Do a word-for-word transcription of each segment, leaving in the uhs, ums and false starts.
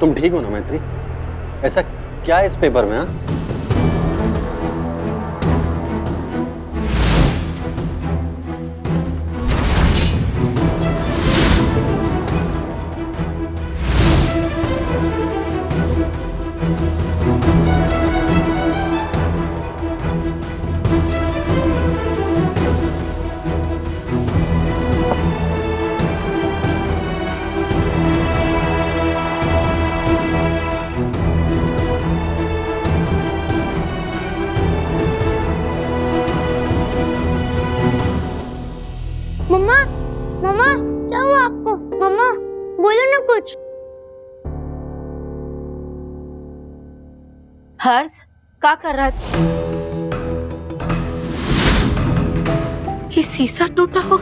तुम ठीक हो ना मैत्री? ऐसा क्या है इस पेपर में? हाँ, मम्मा, मम्मा, क्या हुआ आपको? मम्मा, बोलो ना कुछ। हर्ष, क्या कर रहा है? ये शीशा टूटा हो।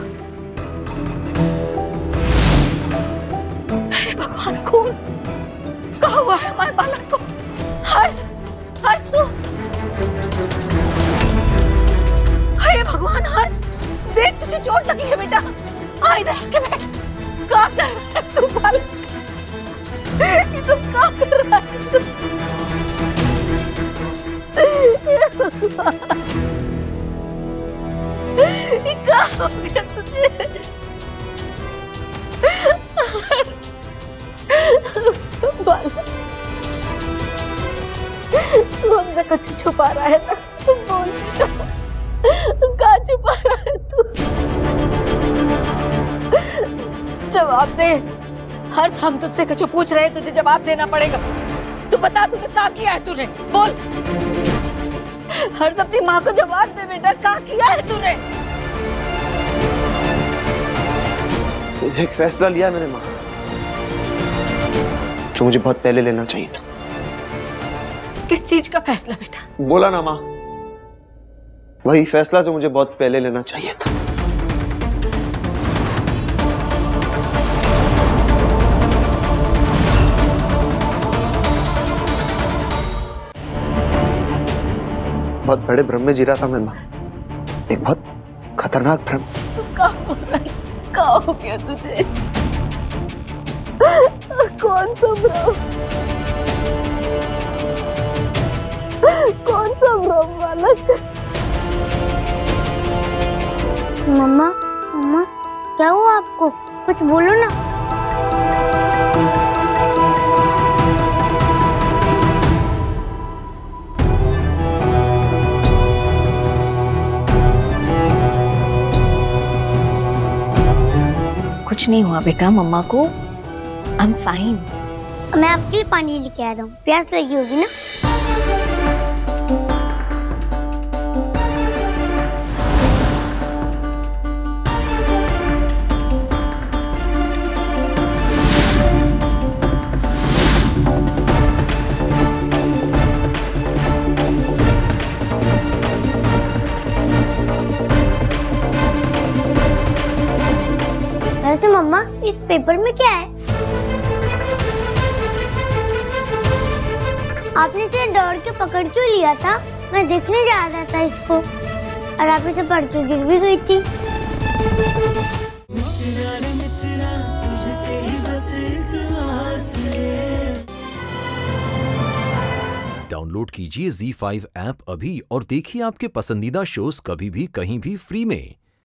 हे भगवान, खून क्या हुआ है हमारे बालक को? हर्ष, हर्ष तू, हे भगवान हर्ष, देख तुझे चोट लगी है बेटा। आ इधर आके बैठ। क्या कर रहा है तू बालक? ये सब क्या कर रहा है? ये क्या हो गया तुझे? बालक, तू हमसे कुछ छुपा रहा है ना? तू बोल क्या छुपा रहा है तू? जवाब दे हर्ष, हम तुझसे कुछ पूछ रहे हैं, तुझे जवाब देना पड़ेगा। तू बता, तूने क्या किया है? तूने बोल हर्ष, अपनी माँ को जवाब दे बेटा, क्या किया है तूने? एक फैसला लिया मेरे माँ, जो मुझे बहुत पहले लेना चाहिए था। किस चीज का फैसला बेटा? बोला ना माँ, वही फैसला जो मुझे बहुत पहले लेना चाहिए था। बहुत बड़े भ्रम में जी रहा था मैं माँ, एक बहुत खतरनाक भ्रम। क्या हो रहा है? क्या हो गया तुझे? कौन सा भ्रम? कौन सा भ्रम वाला? मम्मा, मम्मा, क्या हुआ आपको? कुछ बोलो ना। कुछ नहीं हुआ बेटा मम्मा को। I am fine. मैं आपके लिए पानी लेके आ रहा हूँ, प्यास लगी होगी ना? वैसे मम्मा, इस पेपर में क्या है? आपने इसे दौड़ के पकड़ क्यों लिया था? मैं देखने जा रहा था इसको, और आप इसे पढ़ के गिर भी गई थी। डाउनलोड कीजिए ज़ी फाइव ऐप अभी और देखिए आपके पसंदीदा शोज कभी भी कहीं भी फ्री में।